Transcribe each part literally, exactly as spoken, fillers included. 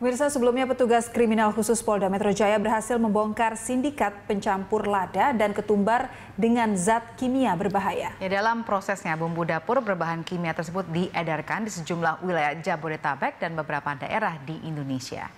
Pemirsa, sebelumnya petugas kriminal khusus Polda Metro Jaya berhasil membongkar sindikat pencampur lada dan ketumbar dengan zat kimia berbahaya. Ya, dalam prosesnya, bumbu dapur berbahan kimia tersebut diedarkan di sejumlah wilayah Jabodetabek dan beberapa daerah di Indonesia.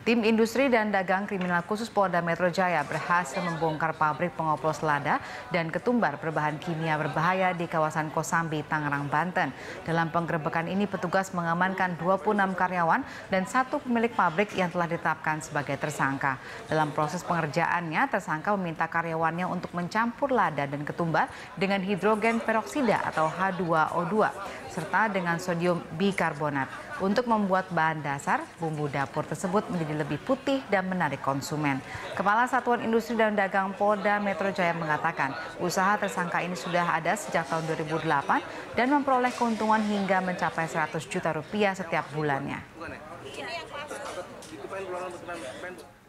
Tim Industri dan Dagang Kriminal Khusus Polda Metro Jaya berhasil membongkar pabrik pengoplos lada dan ketumbar berbahan kimia berbahaya di kawasan Kosambi, Tangerang, Banten. Dalam penggerebekan ini petugas mengamankan dua puluh enam karyawan dan satu pemilik pabrik yang telah ditetapkan sebagai tersangka. Dalam proses pengerjaannya, tersangka meminta karyawannya untuk mencampur lada dan ketumbar dengan hidrogen peroksida atau H dua O dua serta dengan sodium bikarbonat untuk membuat bahan dasar bumbu dapur tersebut menjadi lebih putih dan menarik konsumen. Kepala Satuan Industri dan Dagang Polda Metro Jaya mengatakan usaha tersangka ini sudah ada sejak tahun dua ribu delapan dan memperoleh keuntungan hingga mencapai seratus juta rupiah setiap bulannya.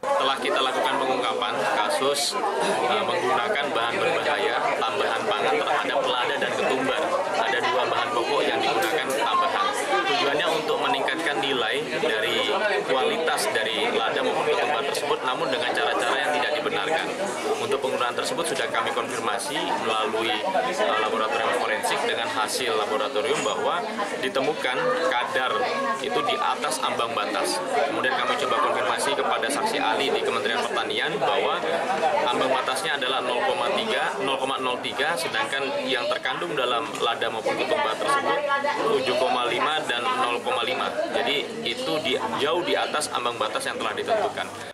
Telah kita lakukan pengungkapan kasus uh, menggunakan bahan berbahaya tambahan pangan terhadap lada dan ketumbar. Ada dua bahan pokok yang digunakan tambahan. Tujuannya untuk meningkatkan nilai dari kualitas dari lada maupun ketumbar tersebut, namun dengan cara-cara yang tidak dibenarkan. Untuk penggunaan tersebut sudah kami konfirmasi melalui uh, laboratorium forensik dengan hasil laboratorium bahwa ditemukan kadar itu di atas ambang batas. Kemudian kami coba konfirmasi kepada saksi ahli di Kementerian Pertanian bahwa ambang batasnya adalah nol koma tiga, nol koma nol tiga, sedangkan yang terkandung dalam lada maupun ketumbar tersebut tujuh koma lima dan nol koma lima. Jadi itu di, jauh di atas ambang batas yang telah ditentukan.